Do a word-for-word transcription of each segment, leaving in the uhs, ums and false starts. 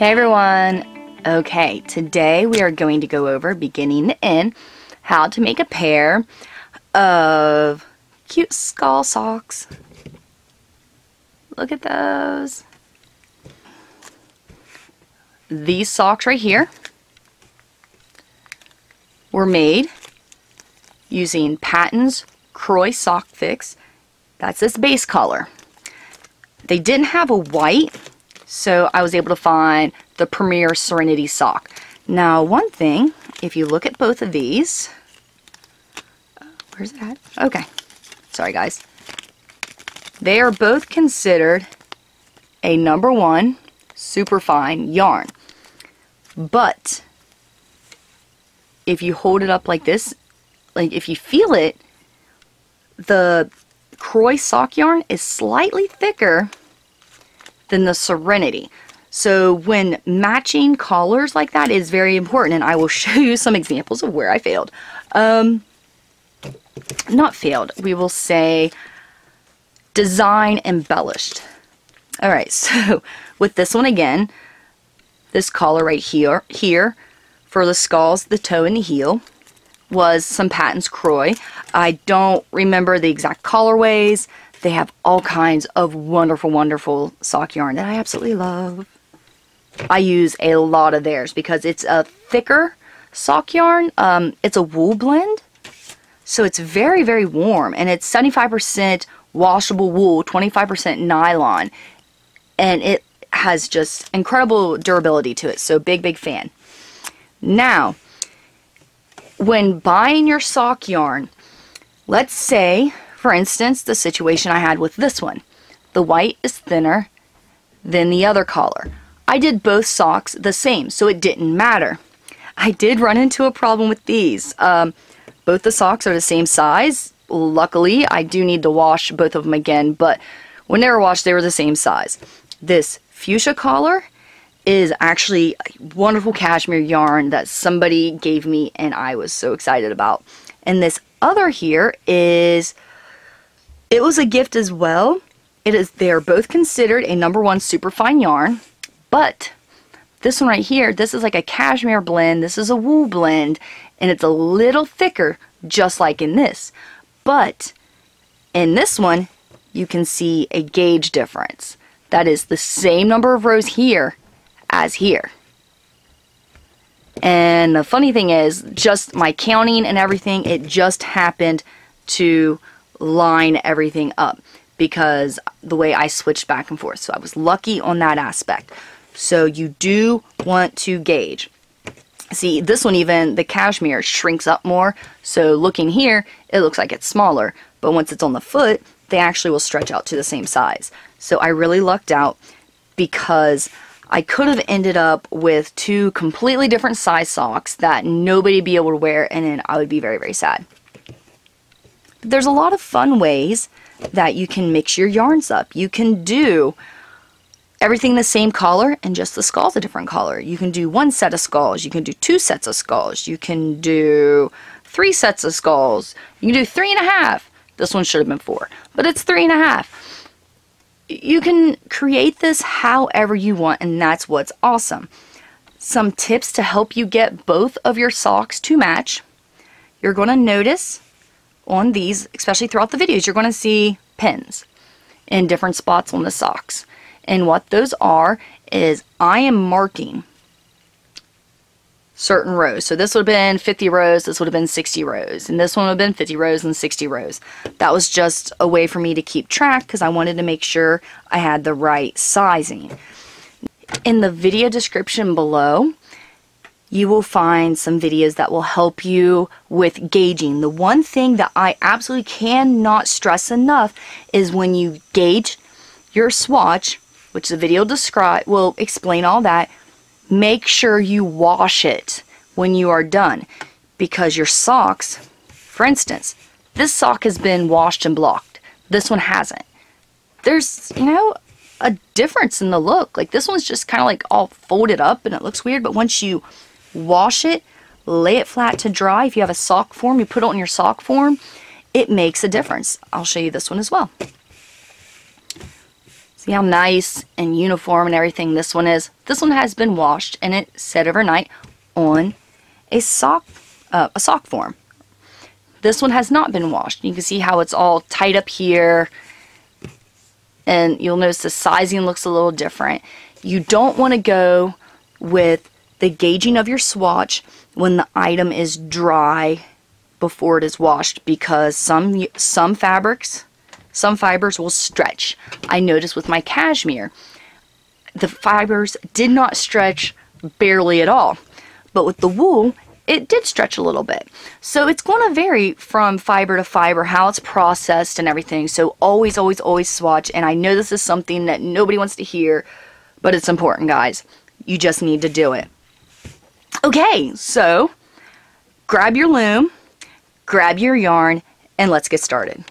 Hey everyone! Okay, today we are going to go over, beginning to end, how to make a pair of cute skull socks. Look at those. These socks right here were made using Patons Kroy Sock F X. That's this base color. They didn't have a white, so I was able to find the Premier Serenity sock. Now, one thing, if you look at both of these, where's that? Okay, sorry guys. They are both considered a number one superfine yarn. But if you hold it up like this, like if you feel it, the Kroy sock yarn is slightly thicker than the Serenity. So when matching collars like that is very important, and I will show you some examples of where I failed. Um, not failed, we will say design embellished. Alright, so with this one again, this collar right here, here for the skulls, the toe and the heel, was some Patons Kroy. I don't remember the exact colorways. They have all kinds of wonderful, wonderful sock yarn that I absolutely love. I use a lot of theirs because it's a thicker sock yarn. Um, it's a wool blend, so it's very, very warm. And it's seventy-five percent washable wool, twenty-five percent nylon. And it has just incredible durability to it. So big, big fan. Now, when buying your sock yarn, let's say, for instance, the situation I had with this one. The white is thinner than the other collar. I did both socks the same, so it didn't matter. I did run into a problem with these. Um, both the socks are the same size. Luckily, I do need to wash both of them again, but when they were washed, they were the same size. This fuchsia collar is actually a wonderful cashmere yarn that somebody gave me and I was so excited about. And this other here is... it was a gift as well. It is, they're both considered a number one superfine yarn, but this one right here, this is like a cashmere blend, this is a wool blend, and it's a little thicker, just like in this. But in this one, you can see a gauge difference. That is the same number of rows here as here. And the funny thing is, just my counting and everything, it just happened to line everything up because the way I switched back and forth. So I was lucky on that aspect. So you do want to gauge. See, this one, even the cashmere shrinks up more. So looking here, it looks like it's smaller, but once it's on the foot, they actually will stretch out to the same size. So I really lucked out because I could have ended up with two completely different size socks that nobody would be able to wear, and then I would be very, very sad. There's a lot of fun ways that you can mix your yarns up. You can do everything the same color and just the skulls a different color. You can do one set of skulls. You can do two sets of skulls. You can do three sets of skulls. You can do three and a half. This one should have been four, but it's three and a half. You can create this however you want, and that's what's awesome. Some tips to help you get both of your socks to match. You're going to notice on these, especially throughout the videos, you're going to see pins in different spots on the socks. And what those are is I am marking certain rows. So this would have been fifty rows, this would have been sixty rows, and this one would have been fifty rows and sixty rows. That was just a way for me to keep track because I wanted to make sure I had the right sizing. In the video description below, you will find some videos that will help you with gauging. The one thing that I absolutely cannot stress enough is when you gauge your swatch, which the video describe will explain all that, make sure you wash it when you are done, because your socks, for instance, this sock has been washed and blocked. This one hasn't. There's, you know, a difference in the look. Like this one's just kind of like all folded up and it looks weird, but once you wash it, lay it flat to dry. If you have a sock form, you put it on your sock form, it makes a difference. I'll show you this one as well. See how nice and uniform and everything this one is? This one has been washed and it set overnight on a sock, uh, a sock form. This one has not been washed. You can see how it's all tight up here, and you'll notice the sizing looks a little different. You don't want to go with the gauging of your swatch when the item is dry before it is washed, because some some fabrics, some fibers will stretch. I noticed with my cashmere, the fibers did not stretch barely at all, but with the wool, it did stretch a little bit. So it's going to vary from fiber to fiber, how it's processed and everything. So always, always, always swatch. And I know this is something that nobody wants to hear, but it's important, guys. You just need to do it. Okay, so grab your loom, grab your yarn, and let's get started.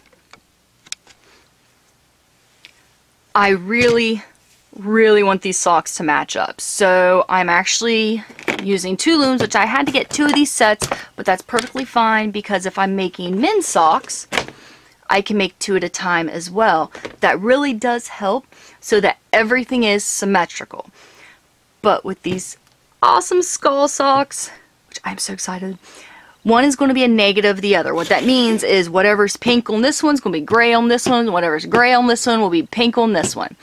I really, really want these socks to match up. So I'm actually using two looms, which I had to get two of these sets, but that's perfectly fine, because if I'm making men's socks, I can make two at a time as well. That really does help so that everything is symmetrical. But with these awesome skull socks, which I'm so excited, one is going to be a negative of the other. What that means is whatever's pink on this one's going to be gray on this one, whatever's gray on this one will be pink on this one.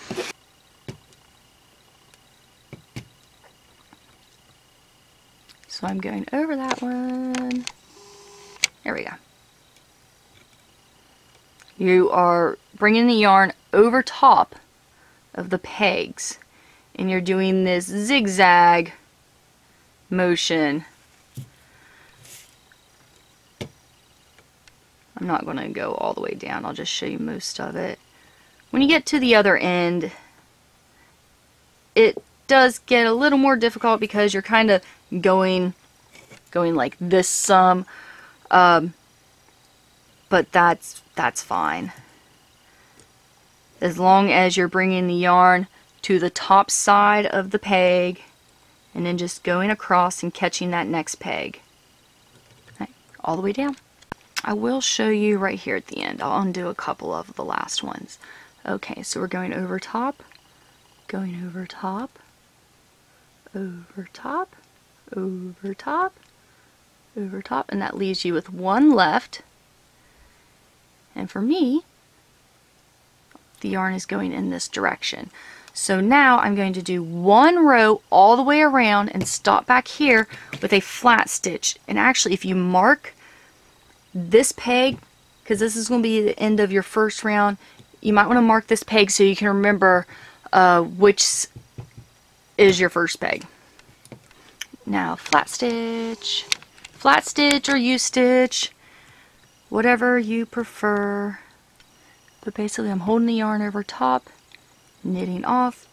So I'm going over that one. There we go. You are bringing the yarn over top of the pegs, and you're doing this zigzag motion. I'm not going to go all the way down. I'll just show you most of it. When you get to the other end, it does get a little more difficult because you're kind of going going like this some, um, but that's that's fine, as long as you're bringing the yarn to the top side of the peg and then just going across and catching that next peg, right, all the way down. I will show you right here at the end. I'll undo a couple of the last ones. Okay, so we're going over top, going over top, over top, over top, over top, and that leaves you with one left. And for me, the yarn is going in this direction. So now I'm going to do one row all the way around and stop back here with a flat stitch. And actually, if you mark this peg, because this is going to be the end of your first round, you might want to mark this peg so you can remember uh, which is your first peg. Now, flat stitch, flat stitch or U-stitch, whatever you prefer. But basically I'm holding the yarn over top, knitting off.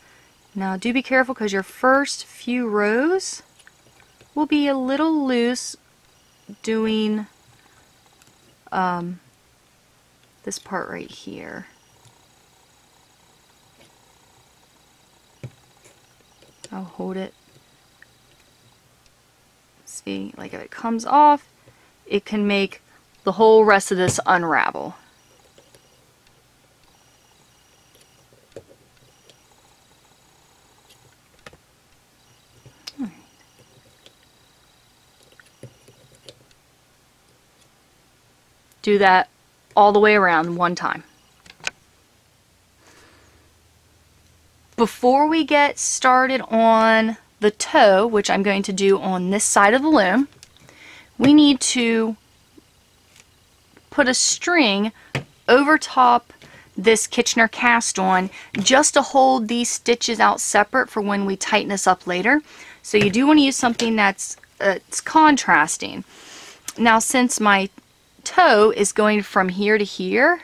Now do be careful, because your first few rows will be a little loose doing um, this part right here. I'll hold it. See, like if it comes off, it can make the whole rest of this unravel. All right. Do that all the way around one time. Before we get started on the toe, which I'm going to do on this side of the loom, we need to put a string over top this Kitchener Cast On just to hold these stitches out separate for when we tighten this up later. So you do want to use something that's uh, it's contrasting. Now, since my toe is going from here to here,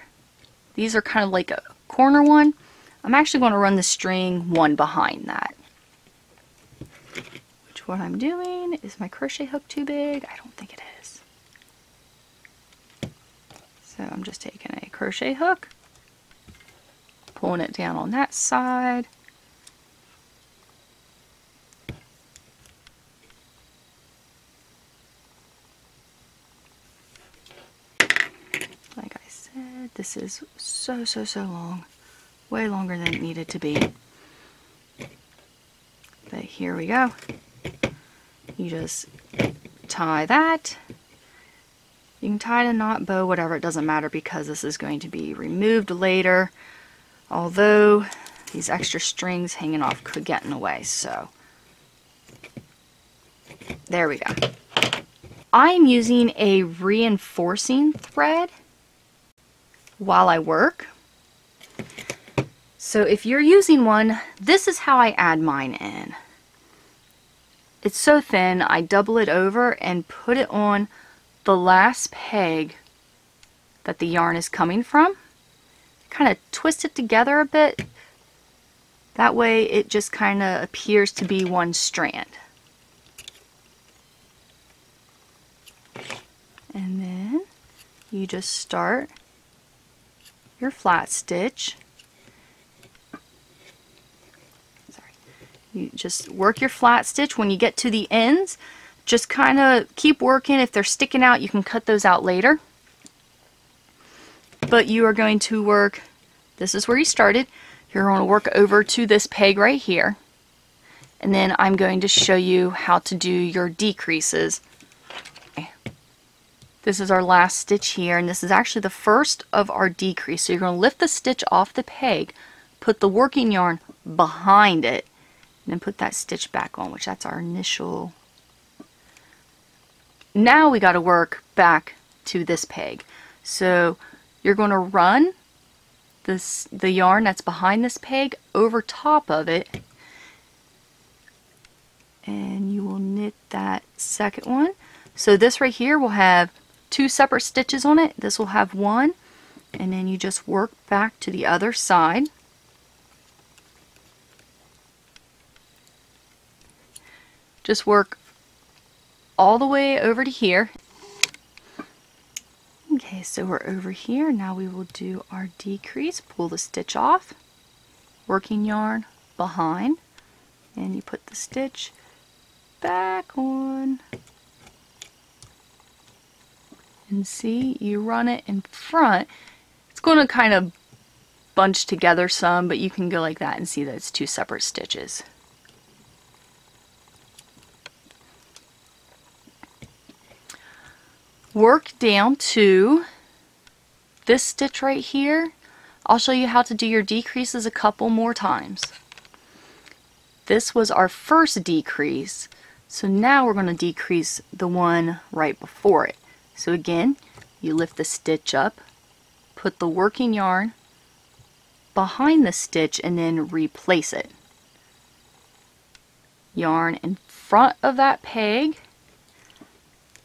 these are kind of like a corner one, I'm actually going to run the string one behind that. What I'm doing is, my crochet hook too big? I don't think it is. So I'm just taking a crochet hook, pulling it down on that side, like I said. This is so so so long. way longer than it needed to be. But here we go. You just tie that. You can tie it a knot, bow, whatever, it doesn't matter because this is going to be removed later. Although these extra strings hanging off could get in the way, so there we go. I'm using a reinforcing thread while I work. So if you're using one, this is how I add mine in. It's so thin, I double it over and put it on the last peg that the yarn is coming from. Kind of twist it together a bit. That way it just kind of appears to be one strand. And then you just start your flat stitch. Sorry. You just work your flat stitch. When you get to the ends, just kind of keep working. If they're sticking out, you can cut those out later. But you are going to work, this is where you started, you're going to work over to this peg right here, and then I'm going to show you how to do your decreases. Okay. This is our last stitch here, and this is actually the first of our decrease. So you're going to lift the stitch off the peg, put the working yarn behind it, and then put that stitch back on, which that's our initial. Now we got to work back to this peg. So you're going to run this, the yarn that's behind this peg over top of it, and you will knit that second one. So this right here will have two separate stitches on it. This will have one, and then you just work back to the other side. Just work all the way over to here. Okay, so we're over here. Now we will do our decrease. Pull the stitch off, working yarn behind, and you put the stitch back on. And see, you run it in front. It's going to kind of bunch together some, but you can go like that and see that it's two separate stitches. Work down to this stitch right here. I'll show you how to do your decreases a couple more times. This was our first decrease, so now we're going to decrease the one right before it. So again, you lift the stitch up, put the working yarn behind the stitch, and then replace it. Yarn in front of that peg,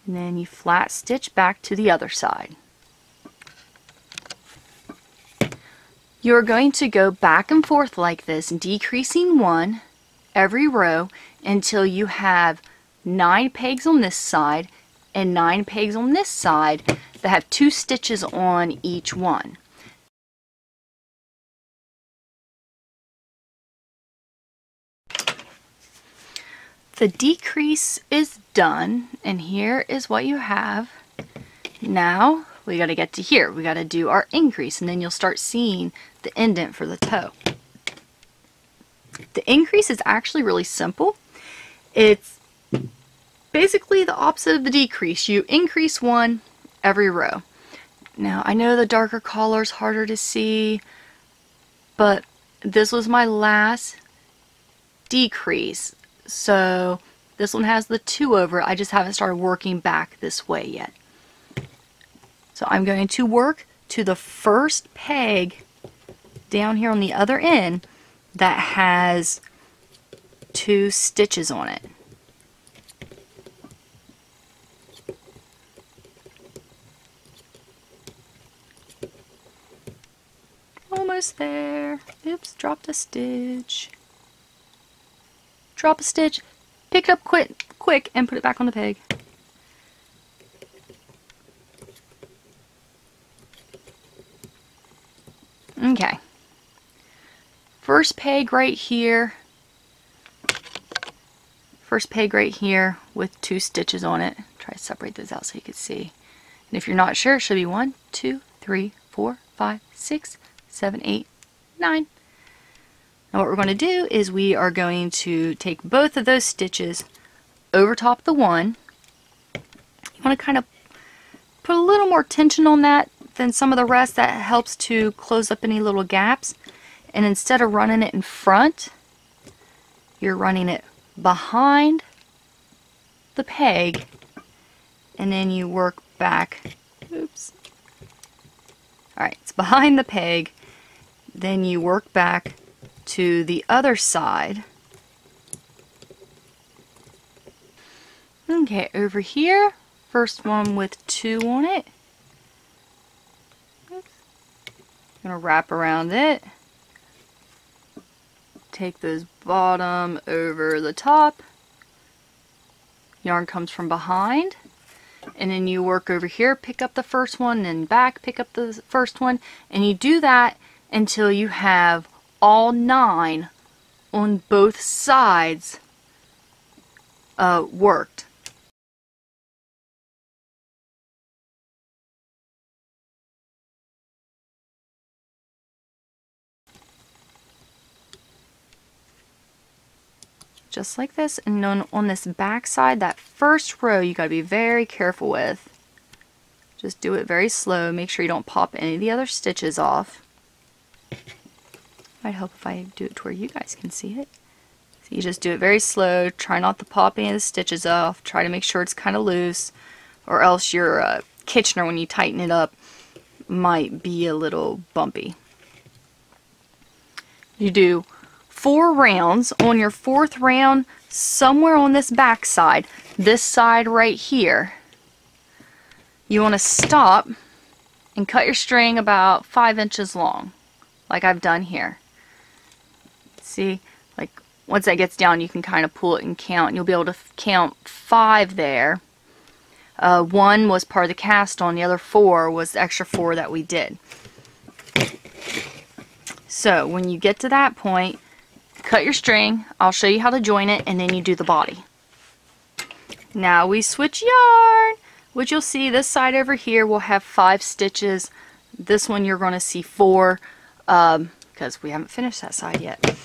and then you flat stitch back to the other side. You're going to go back and forth like this, decreasing one every row until you have nine pegs on this side and nine pegs on this side that have two stitches on each one. The decrease is done, and here is what you have. Now we got to get to here. We got to do our increase, and then you'll start seeing the indent for the toe. The increase is actually really simple. It's basically the opposite of the decrease. You increase one every row. Now I know the darker color is harder to see, but this was my last decrease. So this one has the two over. I just haven't started working back this way yet. So I'm going to work to the first peg down here on the other end that has two stitches on it. Almost there. Oops, dropped a stitch. Drop a stitch, pick it up quick, quick, and put it back on the peg. Okay. First peg right here. First peg right here with two stitches on it. Try to separate those out so you can see. And if you're not sure, it should be one, two, three, four, five, six, seven, eight, nine. And what we're going to do is we are going to take both of those stitches over top the one. You want to kind of put a little more tension on that than some of the rest. That helps to close up any little gaps. And instead of running it in front, you're running it behind the peg, and then you work back. Oops. Alright, it's behind the peg, then you work back to the other side. Okay, over here, first one with two on it. Oops. I'm gonna wrap around it. Take those bottom over the top. Yarn comes from behind, and then you work over here, pick up the first one, then back, pick up the first one, and you do that until you have all nine on both sides uh, worked. Just like this. And then on this back side, that first row, you got to be very careful with. Just do it very slow. Make sure you don't pop any of the other stitches off. Might help if I do it to where you guys can see it. So you just do it very slow. Try not to pop any of the stitches off. Try to make sure it's kind of loose, or else your uh, Kitchener, when you tighten it up, might be a little bumpy. You do four rounds. On your fourth round, somewhere on this back side, this side right here, you want to stop and cut your string about five inches long, like I've done here. See, like once that gets down, you can kind of pull it and count, and you'll be able to count five there. Uh, one was part of the cast on, the other four was the extra four that we did. So when you get to that point, cut your string, I'll show you how to join it, and then you do the body. Now we switch yarn, which you'll see this side over here will have five stitches. This one you're going to see four, um, because we haven't finished that side yet.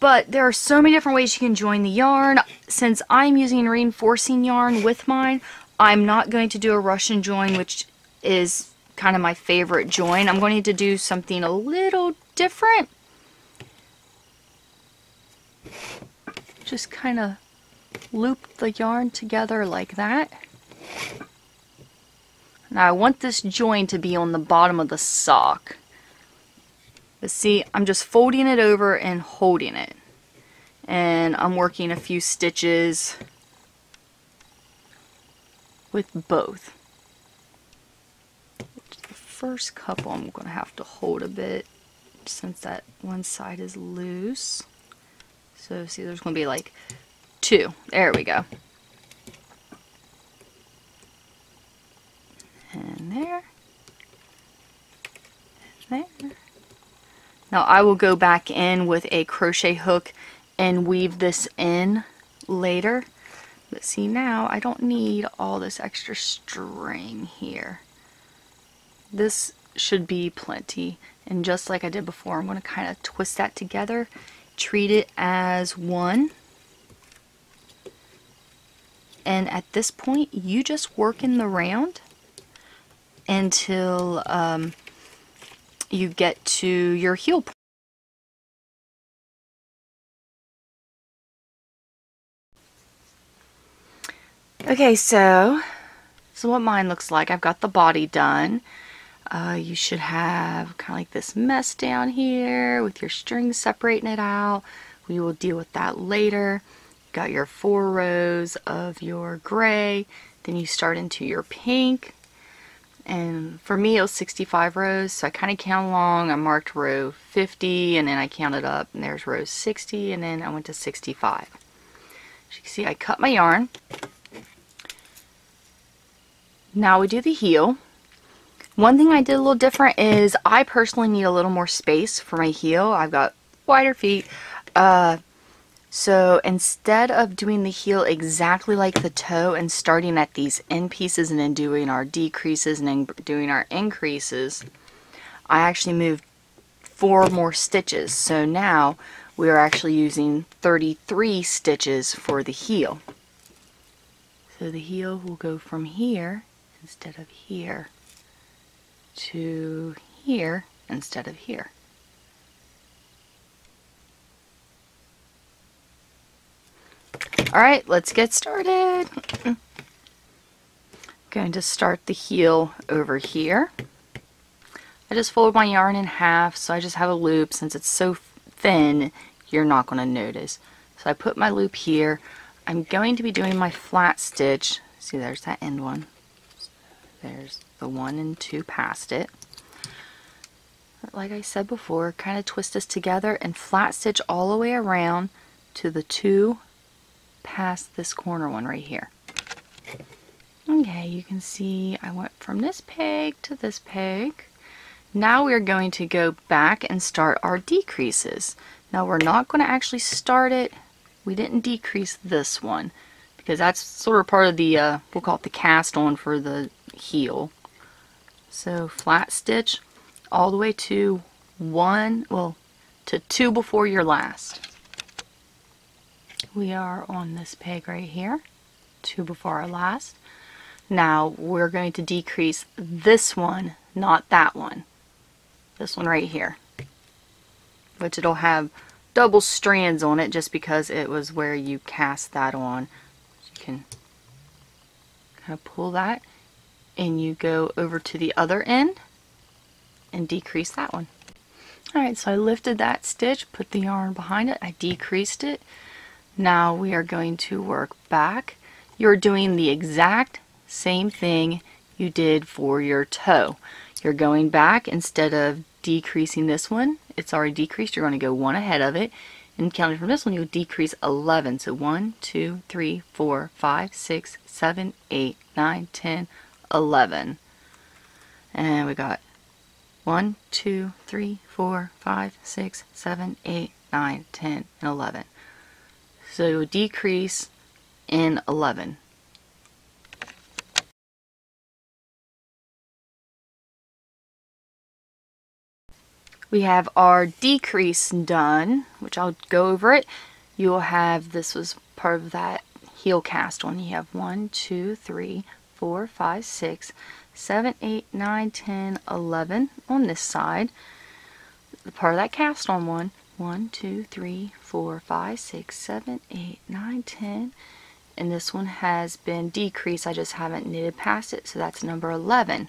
But there are so many different ways you can join the yarn. Since I'm using reinforcing yarn with mine, I'm not going to do a Russian join, which is kind of my favorite join. I'm going to do something a little different. Just kind of loop the yarn together like that. Now I want this join to be on the bottom of the sock. But see, I'm just folding it over and holding it. And I'm working a few stitches with both. The first couple I'm going to have to hold a bit since that one side is loose. So see, there's going to be like two. There we go. And there. And there. Now I will go back in with a crochet hook and weave this in later. But see, now I don't need all this extra string here. This should be plenty. And just like I did before, I'm going to kind of twist that together. Treat it as one, and at this point you just work in the round until um, you get to your heel point. Okay, so this is what mine looks like. I've got the body done. Uh, you should have kind of like this mess down here with your string separating it out. We will deal with that later. You've got your four rows of your gray, then you start into your pink. And for me, it was sixty-five rows, so I kind of count along. I marked row fifty, and then I counted up, and there's row sixty, and then I went to sixty-five. As you can see, I cut my yarn. Now we do the heel. One thing I did a little different is I personally need a little more space for my heel. I've got wider feet. Uh, so instead of doing the heel exactly like the toe and starting at these end pieces and then doing our decreases and then doing our increases, I actually moved four more stitches. So now we are actually using thirty-three stitches for the heel. So the heel will go from here instead of here to here instead of here. All right, let's get started. I'm going to start the heel over here. I just fold my yarn in half, so I just have a loop. Since it's so thin, you're not going to notice. So I put my loop here. I'm going to be doing my flat stitch. See, there's that end one. There's the one and two past it. Like I said before, kind of twist this together and flat stitch all the way around to the two past this corner one right here. Okay, you can see I went from this peg to this peg. Now we're going to go back and start our decreases. Now we're not going to actually start it. We didn't decrease this one because that's sort of part of the, uh, we'll call it the cast on for the heel. So flat stitch all the way to one, well, to two before your last. We are on this peg right here, two before our last. Now we're going to decrease this one, not that one. This one right here, which it'll have double strands on it just because it was where you cast that on. So you can kind of pull that and you go over to the other end and decrease that one. All right, so I lifted that stitch, put the yarn behind it, I decreased it. Now we are going to work back. You're doing the exact same thing you did for your toe. You're going back instead of decreasing this one, it's already decreased, you're going to go one ahead of it, and counting from this one you'll decrease eleven. So one, two, three, four, five, six, seven, eight, nine, ten, eleven. And we got one, two, three, four, five, six, seven, eight, nine, ten, and eleven. So you'll decrease in eleven. We have our decrease done, which I'll go over it. You'll have, this was part of that heel cast on. You have one, two, three, four, five, six, seven, eight, nine, ten, eleven on this side. The part of that cast on one. one, two, three, four, five, six, seven, eight, nine, ten. And this one has been decreased. I just haven't knitted past it, so that's number eleven.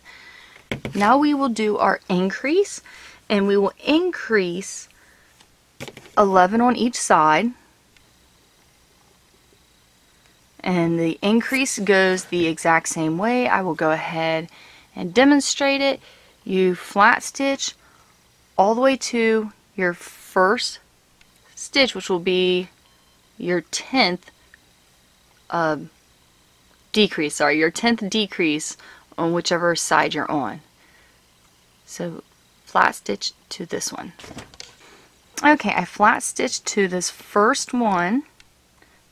Now we will do our increase. And we will increase eleven on each side. And the increase goes the exact same way. I will go ahead and demonstrate it. You flat stitch all the way to your first stitch, which will be your tenth uh, decrease, sorry, your tenth decrease on whichever side you're on. So flat stitch to this one. Okay, I flat stitched to this first one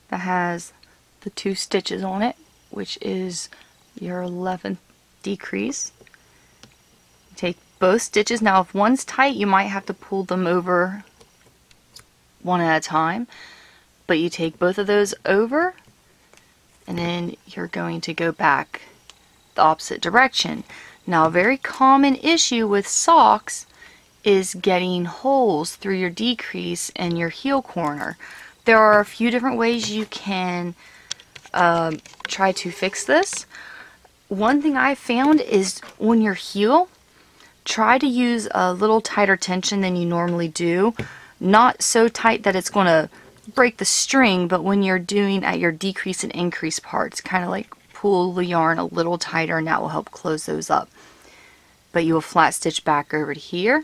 that has the two stitches on it, which is your eleventh decrease. Take both stitches. Now if one's tight you might have to pull them over one at a time, but you take both of those over and then you're going to go back the opposite direction. Now, a very common issue with socks is getting holes through your decrease and your heel corner. There are a few different ways you can uh, try to fix this. One thing I found is on your heel, try to use a little tighter tension than you normally do. Not so tight that it's going to break the string, but when you're doing at your decrease and increase parts, kind of like pull the yarn a little tighter, and that will help close those up. But you will flat stitch back over to here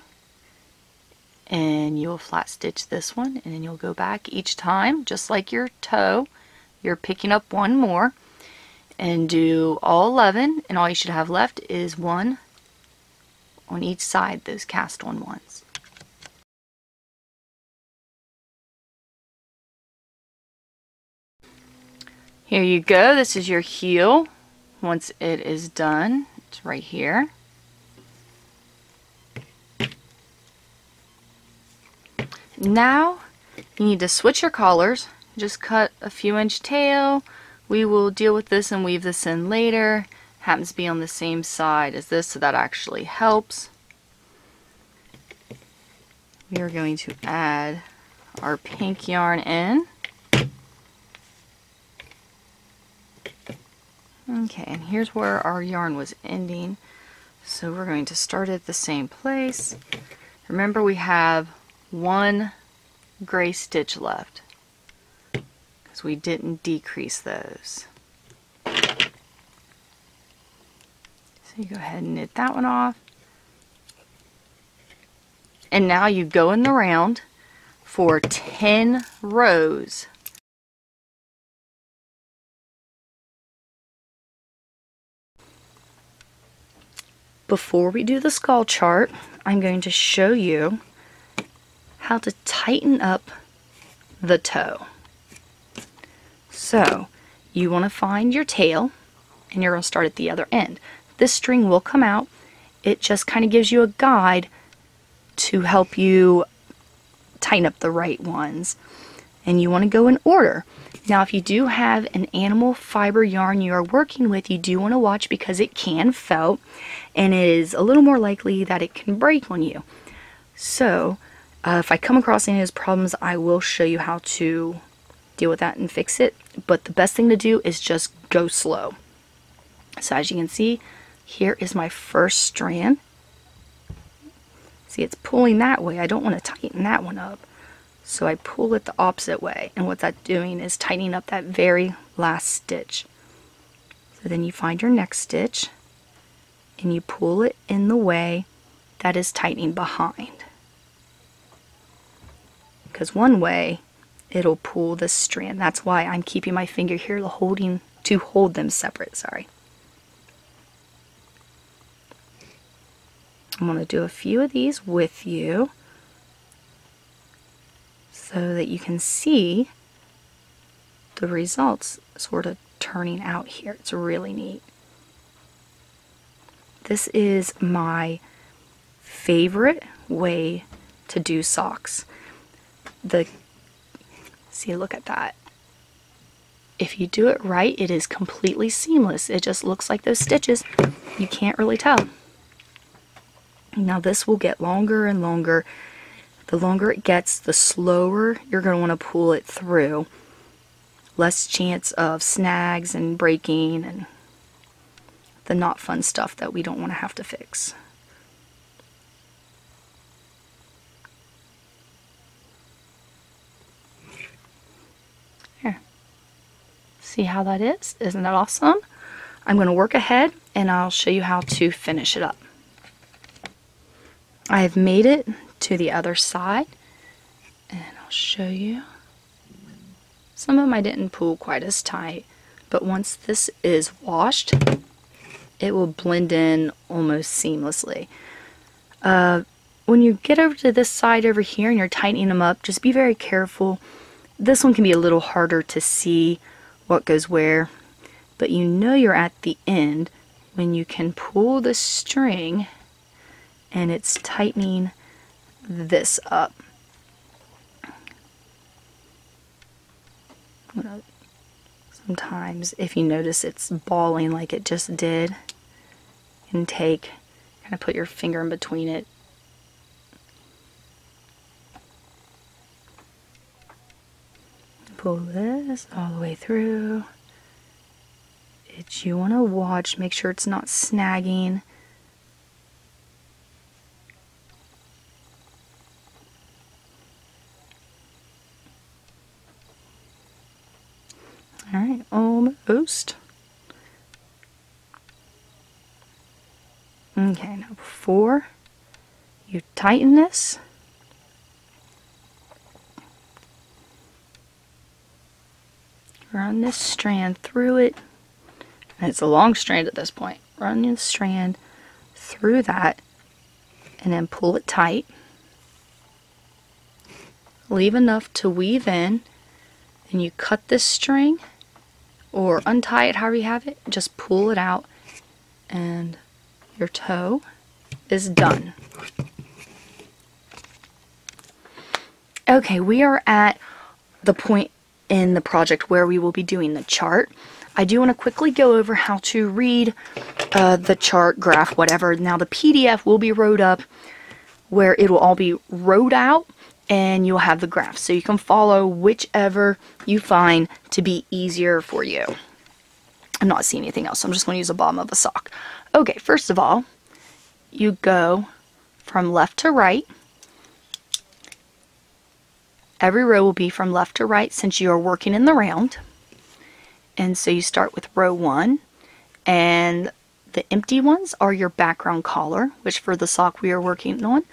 and you will flat stitch this one, and then you'll go back each time just like your toe. You're picking up one more and do all eleven, and all you should have left is one on each side, those cast on ones. Here you go, this is your heel. Once it is done, it's right here. Now you need to switch your collars. Just cut a few inch tail. We will deal with this and weave this in later. Happens to be on the same side as this, so that actually helps. We are going to add our pink yarn in. Okay, and here's where our yarn was ending. So we're going to start at the same place. Remember, we have one gray stitch left because we didn't decrease those. So you go ahead and knit that one off. And now you go in the round for ten rows. Before we do the skull chart, I'm going to show you how to tighten up the toe. So you want to find your tail and you're going to start at the other end. This string will come out. It just kind of gives you a guide to help you tighten up the right ones. And you want to go in order. Now, if you do have an animal fiber yarn you are working with, you do want to watch because it can felt and it is a little more likely that it can break on you. So uh, if I come across any of those problems, I will show you how to deal with that and fix it. But the best thing to do is just go slow. So as you can see, here is my first strand. See, it's pulling that way. I don't want to tighten that one up. So I pull it the opposite way, and what that's doing is tightening up that very last stitch. So then you find your next stitch and you pull it in the way that is tightening behind. Because one way it'll pull this strand. That's why I'm keeping my finger here to holding to hold them separate, sorry. I'm going to do a few of these with you, so that you can see the results sort of turning out here. It's really neat. This is my favorite way to do socks. The see, look at that. If you do it right, it is completely seamless. It just looks like those stitches. You can't really tell. Now this will get longer and longer. The longer it gets, the slower you're going to want to pull it through. Less chance of snags and breaking and the not fun stuff that we don't want to have to fix. There. See how that is? Isn't that awesome? I'm going to work ahead and I'll show you how to finish it up. I have made it to the other side and I'll show you. Some of them I didn't pull quite as tight, but once this is washed it will blend in almost seamlessly. Uh, when you get over to this side over here and you're tightening them up, just be very careful. This one can be a little harder to see what goes where, but you know you're at the end when you can pull the string and it's tightening this up. Sometimes if you notice it's balling like it just did, and take, kind of put your finger in between it. Pull this all the way through. It, you want to watch, make sure it's not snagging. Alright, almost. Okay, now before you tighten this, run this strand through it. And it's a long strand at this point. Run the strand through that and then pull it tight. Leave enough to weave in, and you cut this string or untie it however you have it, just pull it out and your toe is done. Okay, we are at the point in the project where we will be doing the chart. I do want to quickly go over how to read uh, the chart, graph, whatever. Now the P D F will be wrote up where it will all be wrote out and you'll have the graph. So you can follow whichever you find to be easier for you. I'm not seeing anything else, so I'm just going to use the bottom of a sock. Okay, first of all, you go from left to right. Every row will be from left to right since you are working in the round. And so you start with row one, and the empty ones are your background color, which for the sock we are working on,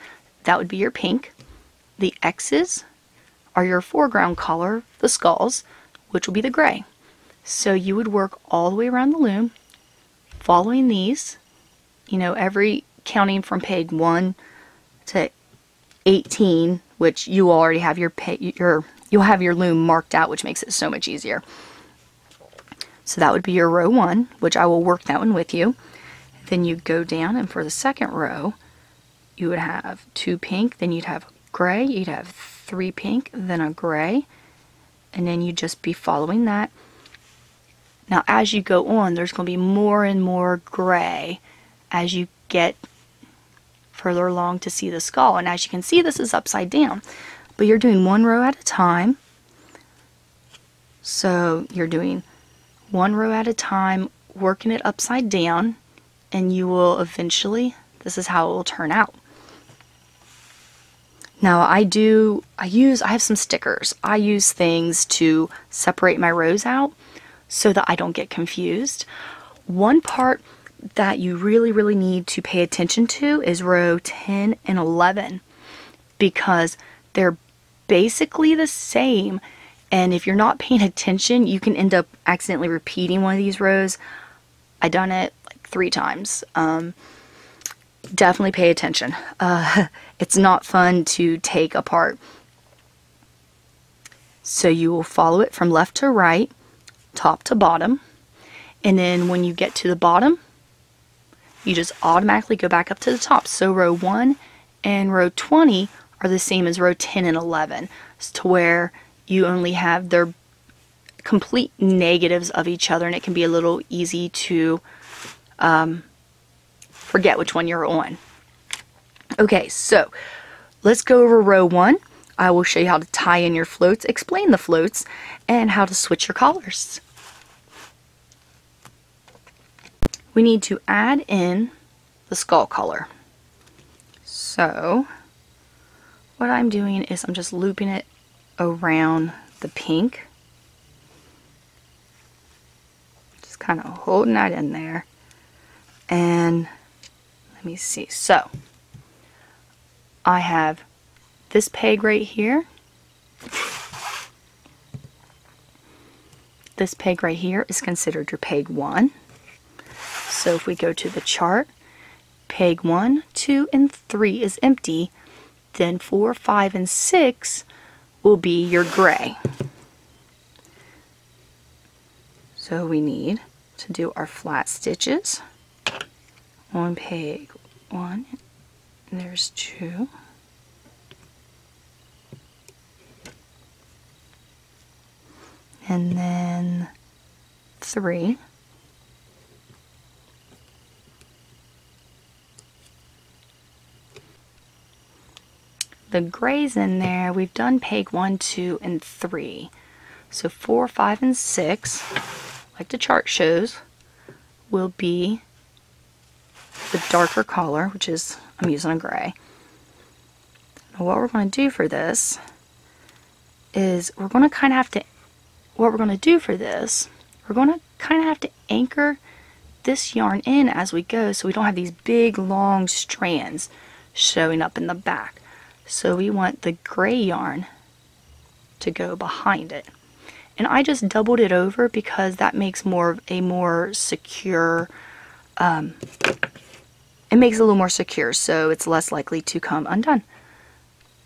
that would be your pink. The X's are your foreground color, the skulls, which will be the gray. So you would work all the way around the loom, following these, you know, every counting from peg one to eighteen, which you already have your your you'll have your loom marked out, which makes it so much easier. So that would be your row one, which I will work that one with you. Then you go down, and for the second row, you would have two pink, then you'd have gray, you'd have three pink, then a gray, and then you'd just be following that. Now as you go on, there's going to be more and more gray as you get further along to see the skull. And as you can see, this is upside down, but you're doing one row at a time. So you're doing one row at a time, working it upside down, and you will eventually, this is how it will turn out. Now I do, I use, I have some stickers. I use things to separate my rows out so that I don't get confused. One part that you really, really need to pay attention to is row ten and eleven because they're basically the same. And if you're not paying attention, you can end up accidentally repeating one of these rows. I done it like three times. Um, definitely pay attention. Uh, it's not fun to take apart. So you will follow it from left to right, top to bottom. And then when you get to the bottom, you just automatically go back up to the top. So row one and row twenty are the same as row ten and eleven, to where you only have their complete negatives of each other, and it can be a little easy to um, forget which one you're on. Okay, so let's go over row one. I will show you how to tie in your floats, explain the floats, and how to switch your colors. We need to add in the skull color. So what I'm doing is I'm just looping it around the pink, just kind of holding that in there. And let me see, so I have this peg right here, this peg right here is considered your peg one. So if we go to the chart, peg one, two, and three is empty, then four, five, and six will be your gray. So we need to do our flat stitches on peg one, and there's two, and then three, the grays in there. We've done peg one, two, and three. So four, five, and six, like the chart shows, will be the darker color, which is, I'm using a gray. Now what we're gonna do for this is we're gonna kinda have to, what we're gonna do for this, we're gonna kinda have to anchor this yarn in as we go so we don't have these big long strands showing up in the back. So we want the gray yarn to go behind it. And I just doubled it over because that makes more of a more secure, um, it makes it a little more secure, so it's less likely to come undone.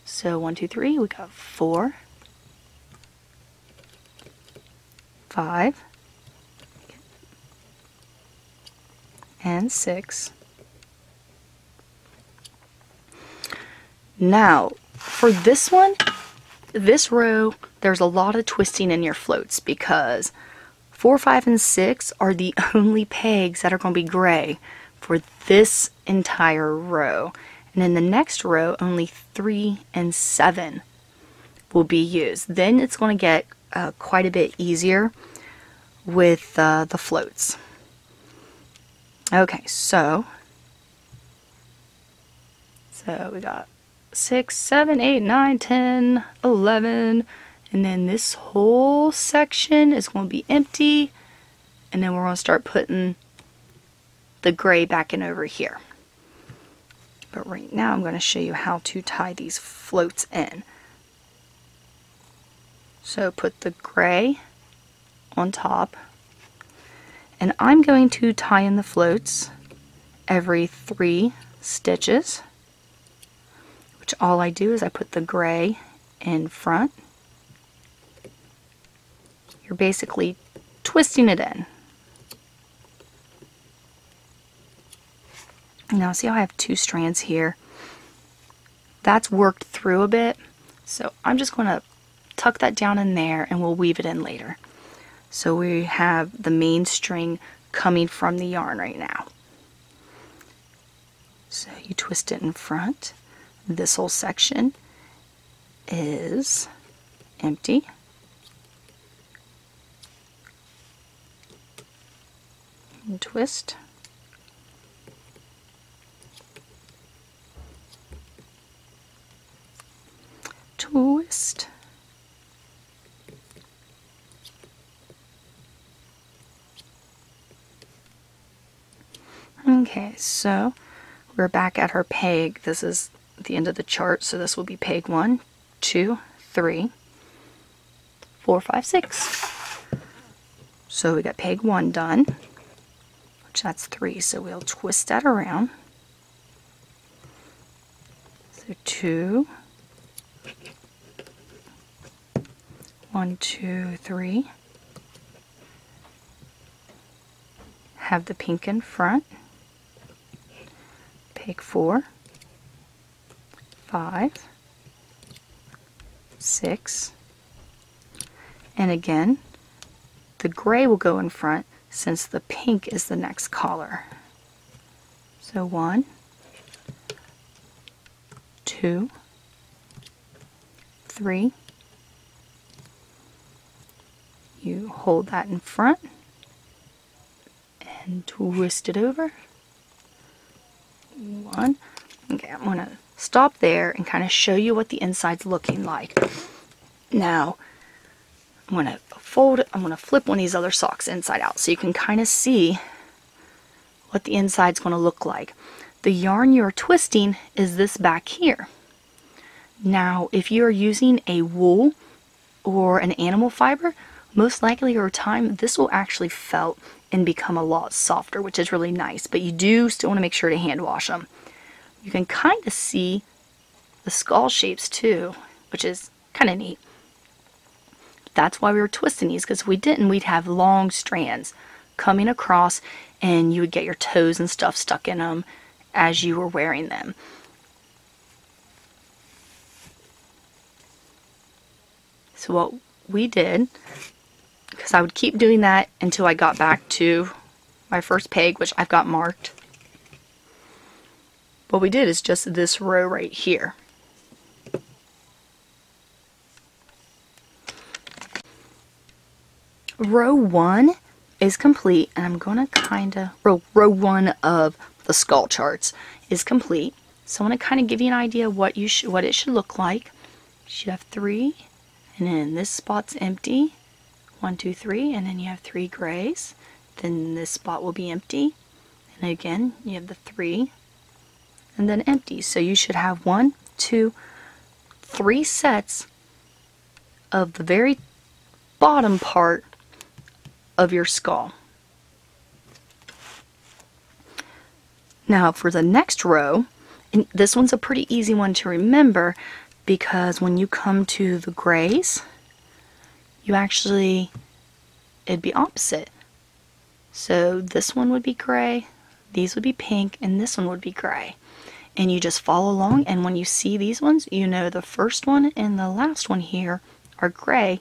So one, two, three, we got four, five, and six. Now, for this one, this row, there's a lot of twisting in your floats because four, five, and six are the only pegs that are going to be gray for this entire row. And in the next row, only three and seven will be used. Then it's going to get uh, quite a bit easier with uh, the floats. Okay, so, so we got six, seven, eight, nine, ten, eleven, and then this whole section is going to be empty, and then we're going to start putting the gray back in over here. But right now I'm going to show you how to tie these floats in. So put the gray on top, and I'm going to tie in the floats every three stitches, which all I do is I put the gray in front. You're basically twisting it in. Now see how I have two strands here? That's worked through a bit, so I'm just going to tuck that down in there and we'll weave it in later. So we have the main string coming from the yarn right now. So you twist it in front. This whole section is empty. And twist. Twist. Okay, so we're back at her peg. This is the end of the chart, so this will be peg one, two, three, four, five, six. So we got peg one done, which that's three, so we'll twist that around. So two, one, two, three. Have the pink in front. Peg four. Five, six, and again, the gray will go in front since the pink is the next color. So one, two, three, you hold that in front and twist it over. One, okay, I'm gonna stop there and kind of show you what the inside's looking like. Now, I'm going to fold, I'm going to flip one of these other socks inside out so you can kind of see what the inside's going to look like. The yarn you're twisting is this back here. Now, if you're using a wool or an animal fiber, most likely over time this will actually felt and become a lot softer, which is really nice, but you do still want to make sure to hand wash them. You can kind of see the skull shapes too, which is kind of neat. That's why we were twisting these, because if we didn't, we'd have long strands coming across and you would get your toes and stuff stuck in them as you were wearing them. So what we did, because I would keep doing that until I got back to my first peg, which I've got marked. What we did is just this row right here. Row one is complete, and I'm gonna kinda, row, row one of the skull charts is complete. So I'm gonna kinda give you an idea what you should, what it should look like. You should have three, and then this spot's empty. One, two, three, and then you have three grays. Then this spot will be empty. And again, you have the three. And then empty. So you should have one, two, three sets of the very bottom part of your skull. Now for the next row, and this one's a pretty easy one to remember, because when you come to the grays, you actually, it'd be opposite. So this one would be gray, these would be pink, and this one would be gray. and you just follow along. And when you see these ones, you know the first one and the last one here are gray,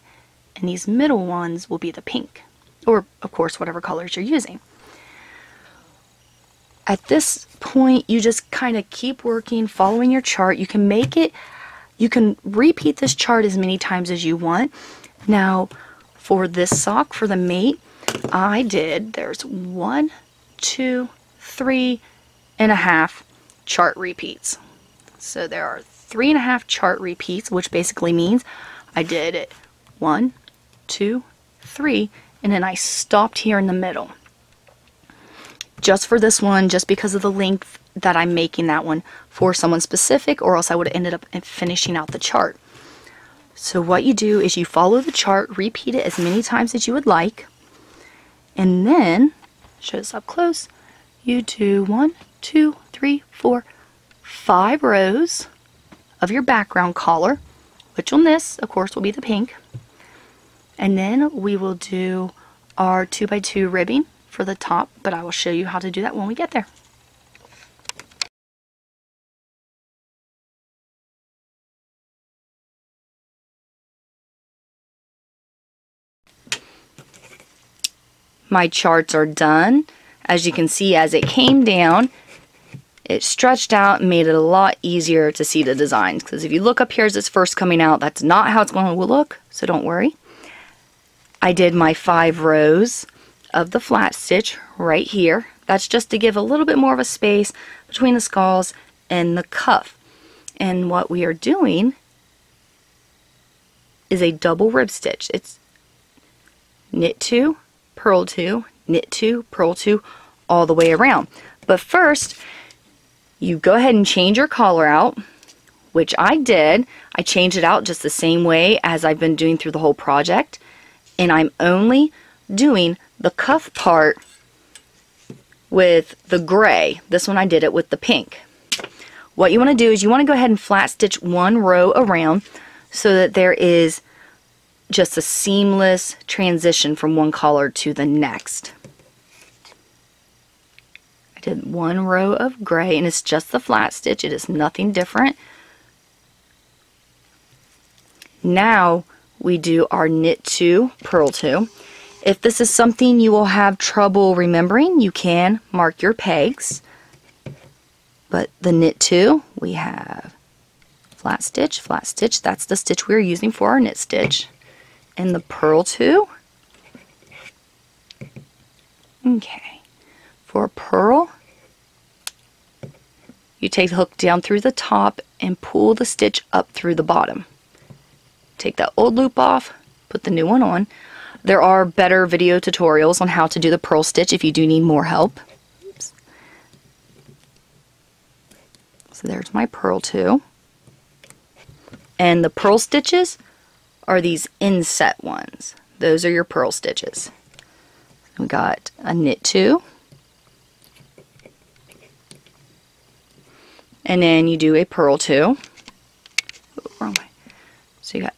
and these middle ones will be the pink, or of course whatever colors you're using. At this point, you just kind of keep working, following your chart. You can make it, you can repeat this chart as many times as you want. Now for this sock, for the mate, I did, there's one, two, three and a half chart repeats. So there are three and a half chart repeats, which basically means I did it one, two, three, and then I stopped here in the middle. Just for this one, just because of the length that I'm making that one for someone specific, or else I would have ended up finishing out the chart. So what you do is you follow the chart, repeat it as many times as you would like, and then, show this up close, you do one, two, three, four, five rows of your background collar, which on this, of course, will be the pink. And then we will do our two by two ribbing for the top, but I will show you how to do that when we get there. My charts are done. As you can see, as it came down, it stretched out and made it a lot easier to see the designs, because if you look up here as it's first coming out, that's not how it's going to look, so don't worry. I did my five rows of the flat stitch right here. That's just to give a little bit more of a space between the skulls and the cuff. And what we are doing is a double rib stitch. It's knit two, purl two, knit two, purl two, all the way around. But first, you go ahead and change your collar out, which I did. I changed it out just the same way as I've been doing through the whole project, and I'm only doing the cuff part with the gray. This one I did it with the pink. What you want to do is you want to go ahead and flat stitch one row around so that there is just a seamless transition from one collar to the next. Did one row of gray, and it's just the flat stitch. It is nothing different. Now we do our knit two, purl two. If this is something you will have trouble remembering, you can mark your pegs. But the knit two, we have flat stitch, flat stitch. That's the stitch we're using for our knit stitch. And the purl two. Okay. For purl, you take the hook down through the top and pull the stitch up through the bottom. Take that old loop off, put the new one on. There are better video tutorials on how to do the purl stitch if you do need more help. Oops. So there's my purl two. And the purl stitches are these inset ones. Those are your purl stitches. We got a knit two. And then you do a purl two. Ooh, wrong way. So you got,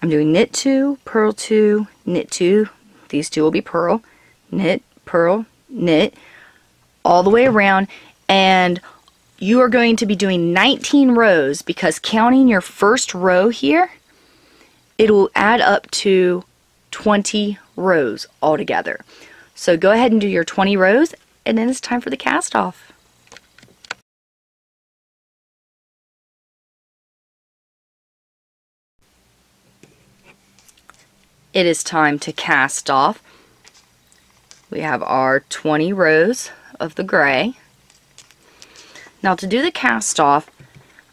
I'm doing knit two, purl two, knit two. These two will be purl, knit, purl, knit, all the way around. And you are going to be doing nineteen rows, because counting your first row here, it will add up to twenty rows altogether. So go ahead and do your twenty rows, and then it's time for the cast off. It is time to cast off. We have our twenty rows of the gray. Now to do the cast off,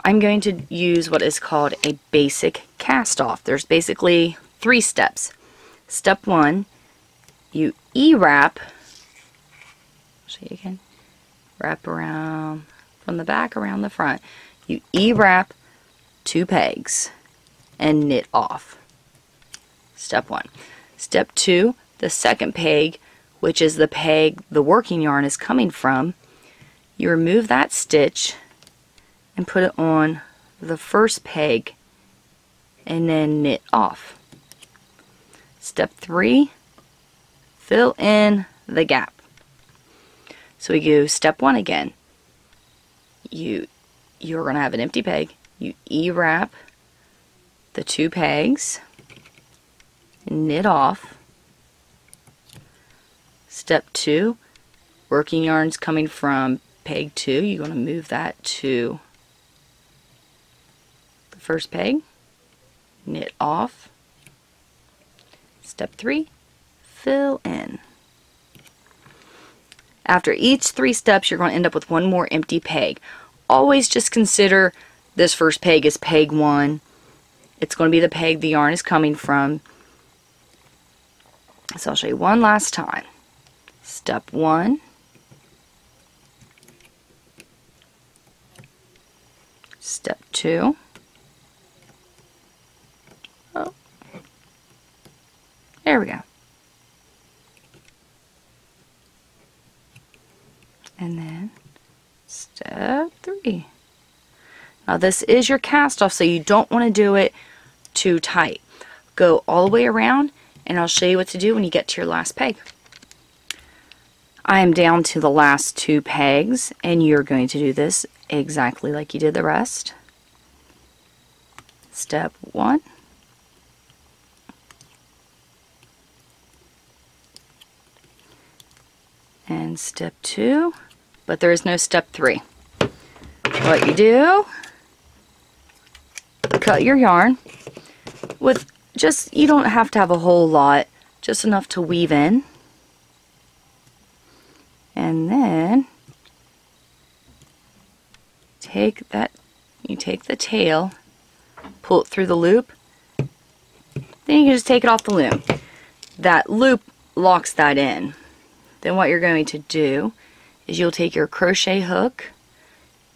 I'm going to use what is called a basic cast off. There's basically three steps. Step one, you E-wrap, so you can wrap around from the back around the front. You E-wrap two pegs and knit off. Step one. Step two, the second peg, which is the peg the working yarn is coming from, you remove that stitch and put it on the first peg and then knit off. Step three, fill in the gap. So we do step one again. You you're going to have an empty peg. You E-wrap the two pegs, knit off. Step two, working yarns coming from peg two, you're going to move that to the first peg, knit off. Step three, fill in. After each three steps, you're going to end up with one more empty peg. Always just consider this first peg is peg one. It's going to be the peg the yarn is coming from. So I'll show you one last time. Step one. Step two. Oh. There we go. And then step three. Now this is your cast off, so you don't want to do it too tight. Go all the way around, and I'll show you what to do when you get to your last peg. I am down to the last two pegs, and you're going to do this exactly like you did the rest. Step one. And step two. But there is no step three. What you do, cut your yarn with just, you don't have to have a whole lot, just enough to weave in. And then take that, you take the tail, pull it through the loop, then you can just take it off the loom. That loop locks that in. Then what you're going to do is you'll take your crochet hook,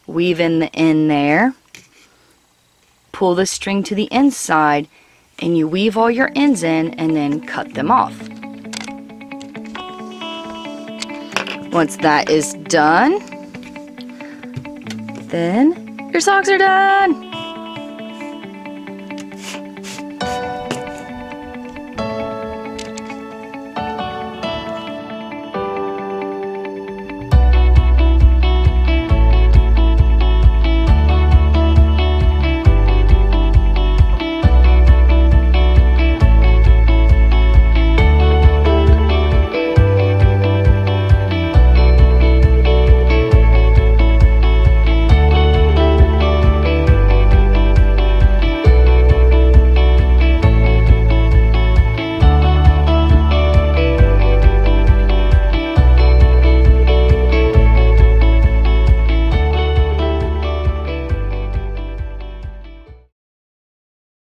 weave in the end there, pull the string to the inside, and you weave all your ends in and then cut them off. Once that is done, then your socks are done!